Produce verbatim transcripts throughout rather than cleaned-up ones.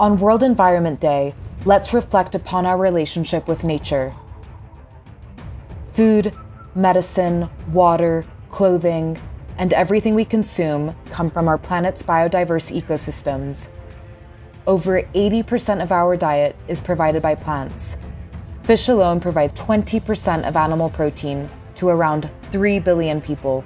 On World Environment Day, let's reflect upon our relationship with nature. Food, medicine, water, clothing, and everything we consume come from our planet's biodiverse ecosystems. Over eighty percent of our diet is provided by plants. Fish alone provide twenty percent of animal protein to around three billion people.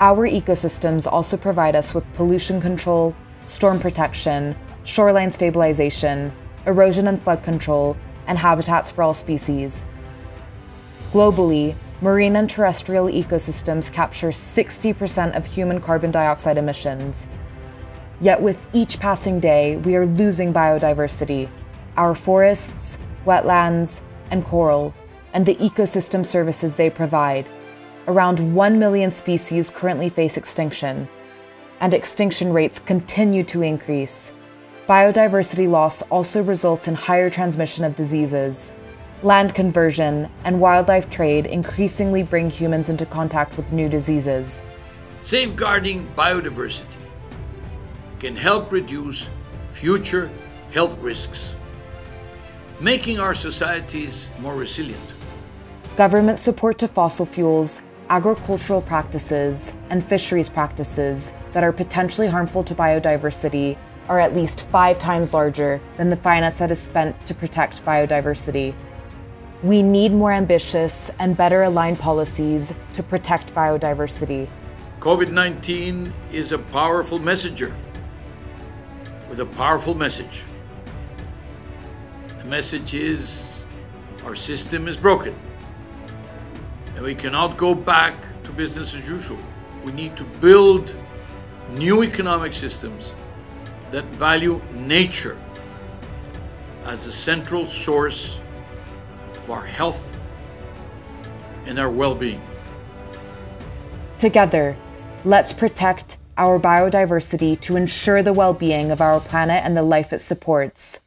Our ecosystems also provide us with pollution control, storm protection, shoreline stabilization, erosion and flood control, and habitats for all species. Globally, marine and terrestrial ecosystems capture sixty percent of human carbon dioxide emissions. Yet with each passing day, we are losing biodiversity, our forests, wetlands, and coral, and the ecosystem services they provide. Around one million species currently face extinction, and extinction rates continue to increase. Biodiversity loss also results in higher transmission of diseases. Land conversion and wildlife trade increasingly bring humans into contact with new diseases. Safeguarding biodiversity can help reduce future health risks, making our societies more resilient. Government support to fossil fuels, agricultural practices, and fisheries practices that are potentially harmful to biodiversity are at least five times larger than the finance that is spent to protect biodiversity. We need more ambitious and better aligned policies to protect biodiversity. COVID nineteen is a powerful messenger with a powerful message. The message is our system is broken and we cannot go back to business as usual. We need to build new economic systems that value nature as a central source of our health and our well-being. Together, let's protect our biodiversity to ensure the well-being of our planet and the life it supports.